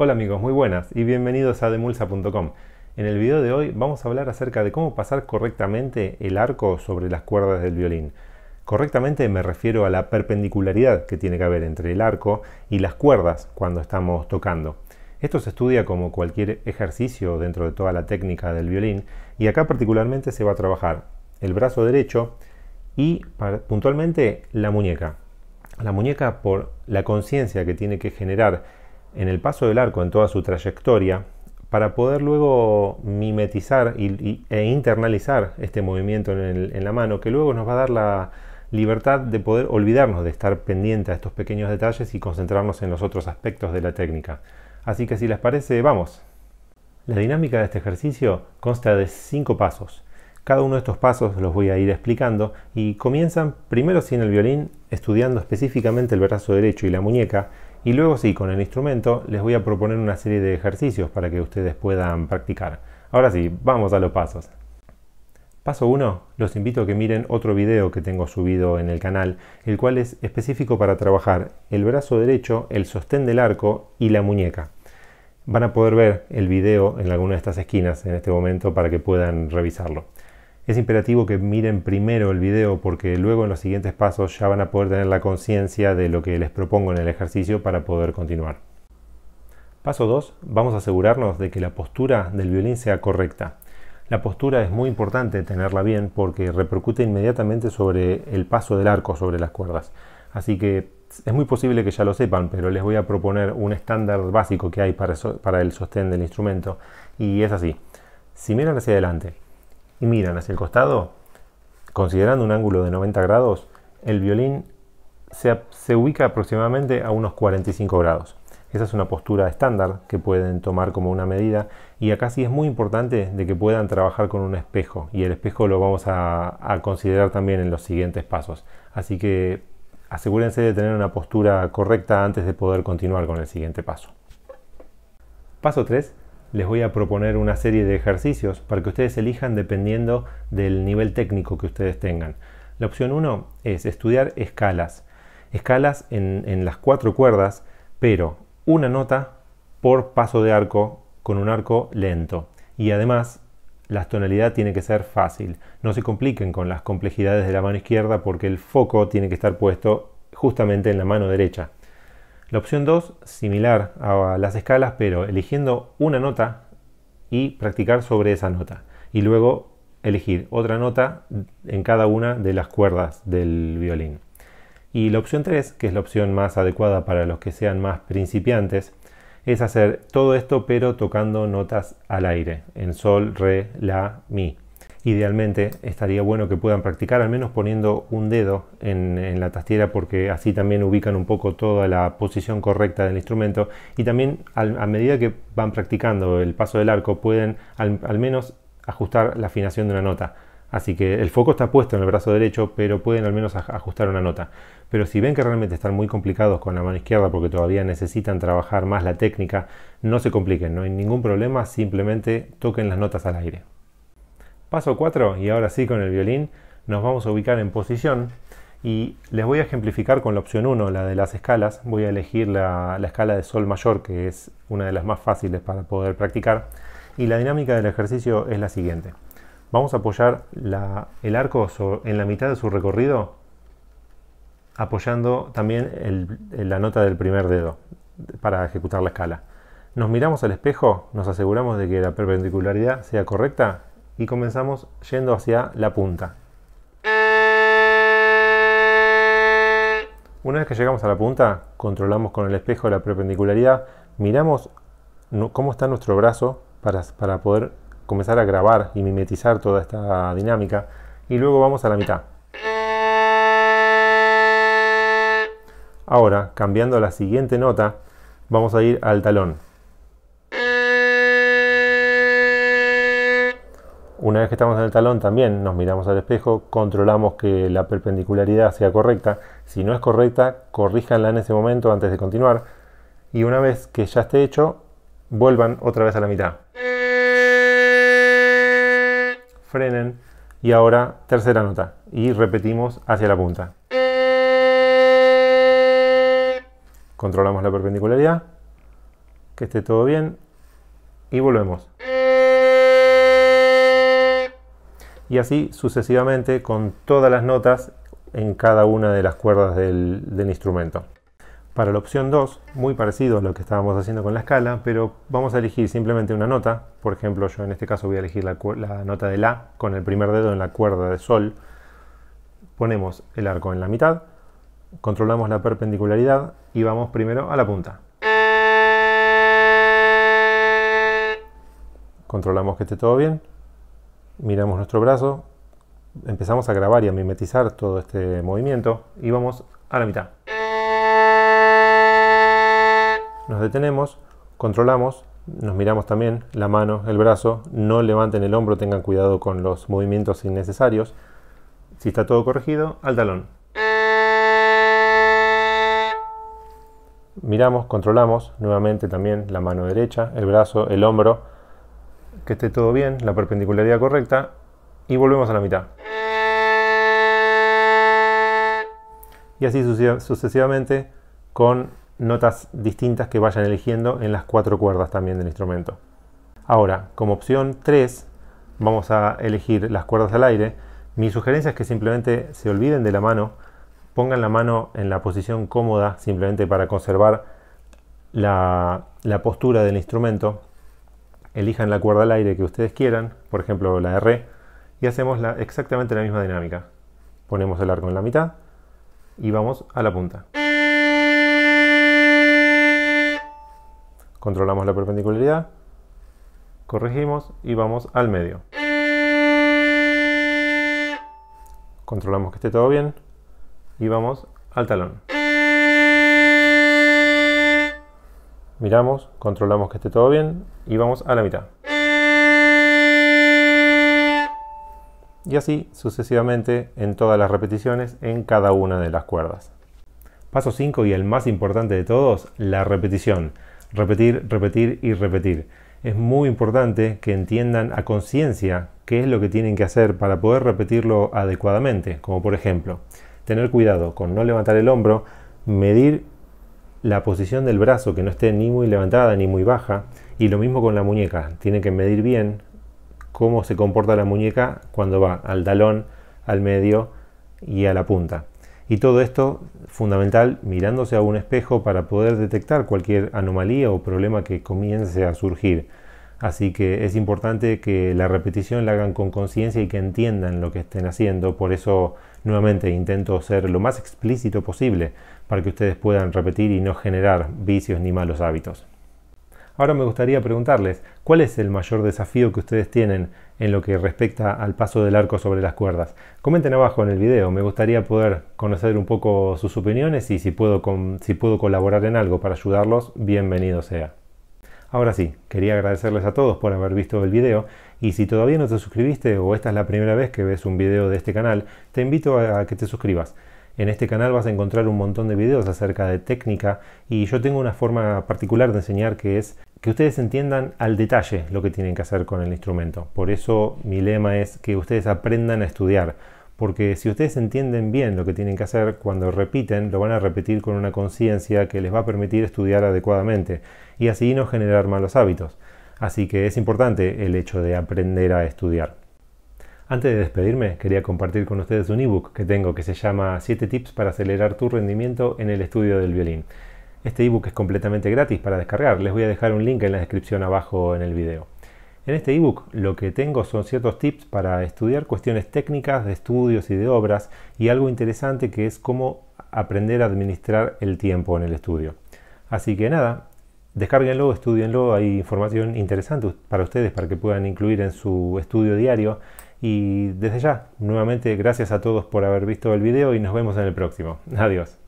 Hola amigos, muy buenas y bienvenidos a TheMulza.com. En el video de hoy vamos a hablar acerca de cómo pasar correctamente el arco sobre las cuerdas del violín. Correctamente me refiero a la perpendicularidad que tiene que haber entre el arco y las cuerdas cuando estamos tocando. Esto se estudia como cualquier ejercicio dentro de toda la técnica del violín y acá particularmente se va a trabajar el brazo derecho y puntualmente la muñeca. La muñeca, por la conciencia que tiene que generar en el paso del arco en toda su trayectoria para poder luego mimetizar e internalizar este movimiento en la mano, que luego nos va a dar la libertad de poder olvidarnos de estar pendiente a estos pequeños detalles y concentrarnos en los otros aspectos de la técnica. Así que si les parece, vamos. La dinámica de este ejercicio consta de 5 pasos. Cada uno de estos pasos los voy a ir explicando y comienzan primero sin el violín, estudiando específicamente el brazo derecho y la muñeca, y luego sí, con el instrumento les voy a proponer una serie de ejercicios para que ustedes puedan practicar. Ahora sí, vamos a los pasos. Paso 1, los invito a que miren otro video que tengo subido en el canal, el cual es específico para trabajar el brazo derecho, el sostén del arco y la muñeca. Van a poder ver el video en alguna de estas esquinas en este momento para que puedan revisarlo. Es imperativo que miren primero el video porque luego en los siguientes pasos ya van a poder tener la conciencia de lo que les propongo en el ejercicio para poder continuar. Paso 2. Vamos a asegurarnos de que la postura del violín sea correcta. La postura es muy importante tenerla bien porque repercute inmediatamente sobre el paso del arco sobre las cuerdas. Así que es muy posible que ya lo sepan, pero les voy a proponer un estándar básico que hay para el sostén del instrumento y es así. Si miran hacia adelante y miran hacia el costado, considerando un ángulo de 90 grados, el violín se ubica aproximadamente a unos 45 grados. Esa es una postura estándar que pueden tomar como una medida y acá sí es muy importante de que puedan trabajar con un espejo y el espejo lo vamos a considerar también en los siguientes pasos. Así que asegúrense de tener una postura correcta antes de poder continuar con el siguiente paso. Paso 3. Les voy a proponer una serie de ejercicios para que ustedes elijan dependiendo del nivel técnico que ustedes tengan. La opción 1 es estudiar escalas. Escalas en las 4 cuerdas, pero una nota por paso de arco con un arco lento. Y además, la tonalidad tiene que ser fácil. No se compliquen con las complejidades de la mano izquierda porque el foco tiene que estar puesto justamente en la mano derecha. La opción 2, similar a las escalas, pero eligiendo una nota y practicar sobre esa nota. Y luego elegir otra nota en cada una de las cuerdas del violín. Y la opción 3, que es la opción más adecuada para los que sean más principiantes, es hacer todo esto pero tocando notas al aire, en sol, re, la, mi. Idealmente estaría bueno que puedan practicar al menos poniendo un dedo en la tastiera porque así también ubican un poco toda la posición correcta del instrumento y también a medida que van practicando el paso del arco pueden al menos ajustar la afinación de una nota. Así que el foco está puesto en el brazo derecho pero pueden al menos ajustar una nota. Pero si ven que realmente están muy complicados con la mano izquierda porque todavía necesitan trabajar más la técnica, no se compliquen, no hay ningún problema, simplemente toquen las notas al aire. Paso 4, y ahora sí con el violín, nos vamos a ubicar en posición y les voy a ejemplificar con la opción 1, la de las escalas. Voy a elegir la escala de sol mayor, que es una de las más fáciles para poder practicar. Y la dinámica del ejercicio es la siguiente. Vamos a apoyar el arco en la mitad de su recorrido, apoyando también la nota del primer dedo para ejecutar la escala. Nos miramos al espejo, nos aseguramos de que la perpendicularidad sea correcta y comenzamos yendo hacia la punta. Una vez que llegamos a la punta, controlamos con el espejo la perpendicularidad, miramos cómo está nuestro brazo para poder comenzar a grabar y mimetizar toda esta dinámica y luego vamos a la mitad. Ahora, cambiando a la siguiente nota, vamos a ir al talón. Una vez que estamos en el talón también nos miramos al espejo, controlamos que la perpendicularidad sea correcta. Si no es correcta, corríjanla en ese momento antes de continuar. Y una vez que ya esté hecho, vuelvan otra vez a la mitad. Frenen y ahora tercera nota y repetimos hacia la punta. Controlamos la perpendicularidad que esté todo bien y volvemos. Y así sucesivamente con todas las notas en cada una de las cuerdas del instrumento. Para la opción 2, muy parecido a lo que estábamos haciendo con la escala, pero vamos a elegir simplemente una nota. Por ejemplo, yo en este caso voy a elegir la nota de La con el primer dedo en la cuerda de Sol. Ponemos el arco en la mitad, controlamos la perpendicularidad y vamos primero a la punta. Controlamos que esté todo bien, miramos nuestro brazo, empezamos a grabar y a mimetizar todo este movimiento y vamos a la mitad. Nos detenemos, controlamos, nos miramos también la mano, el brazo, no levanten el hombro, tengan cuidado con los movimientos innecesarios. Si está todo corregido, al talón. Miramos, controlamos, nuevamente también la mano derecha, el brazo, el hombro, que esté todo bien, la perpendicularidad correcta y volvemos a la mitad. Y así sucesivamente con notas distintas que vayan eligiendo en las cuatro cuerdas también del instrumento. Ahora, como opción 3, vamos a elegir las cuerdas al aire. Mi sugerencia es que simplemente se olviden de la mano, pongan la mano en la posición cómoda, simplemente para conservar la postura del instrumento. Elijan la cuerda al aire que ustedes quieran, por ejemplo la de Re, y hacemos exactamente la misma dinámica. Ponemos el arco en la mitad y vamos a la punta. Controlamos la perpendicularidad, corregimos y vamos al medio. Controlamos que esté todo bien y vamos al talón. Miramos, controlamos que esté todo bien y vamos a la mitad. Y así sucesivamente en todas las repeticiones en cada una de las cuerdas. Paso 5 y el más importante de todos, la repetición. Repetir, repetir y repetir. Es muy importante que entiendan a conciencia qué es lo que tienen que hacer para poder repetirlo adecuadamente, como por ejemplo, tener cuidado con no levantar el hombro, medir la posición del brazo que no esté ni muy levantada ni muy baja, y lo mismo con la muñeca, tienen que medir bien cómo se comporta la muñeca cuando va al talón, al medio y a la punta. Y todo esto fundamental mirándose a un espejo para poder detectar cualquier anomalía o problema que comience a surgir. Así que es importante que la repetición la hagan con conciencia y que entiendan lo que estén haciendo. Por eso, nuevamente, intento ser lo más explícito posible para que ustedes puedan repetir y no generar vicios ni malos hábitos. Ahora me gustaría preguntarles, ¿cuál es el mayor desafío que ustedes tienen en lo que respecta al paso del arco sobre las cuerdas? Comenten abajo en el video, me gustaría poder conocer un poco sus opiniones y si puedo colaborar en algo para ayudarlos, bienvenido sea. Ahora sí, quería agradecerles a todos por haber visto el video y si todavía no te suscribiste o esta es la primera vez que ves un video de este canal, te invito a que te suscribas. En este canal vas a encontrar un montón de videos acerca de técnica y yo tengo una forma particular de enseñar que es que ustedes entiendan al detalle lo que tienen que hacer con el instrumento. Por eso mi lema es que ustedes aprendan a estudiar, porque si ustedes entienden bien lo que tienen que hacer, cuando repiten lo van a repetir con una conciencia que les va a permitir estudiar adecuadamente y así no generar malos hábitos. Así que es importante el hecho de aprender a estudiar. Antes de despedirme, quería compartir con ustedes un ebook que tengo que se llama 7 tips para acelerar tu rendimiento en el estudio del violín. Este ebook es completamente gratis para descargar, les voy a dejar un link en la descripción abajo en el video. En este ebook lo que tengo son ciertos tips para estudiar cuestiones técnicas de estudios y de obras y algo interesante que es cómo aprender a administrar el tiempo en el estudio. Así que nada, descárguenlo, estudienlo, hay información interesante para ustedes para que puedan incluir en su estudio diario. Y desde ya, nuevamente, gracias a todos por haber visto el video y nos vemos en el próximo. Adiós.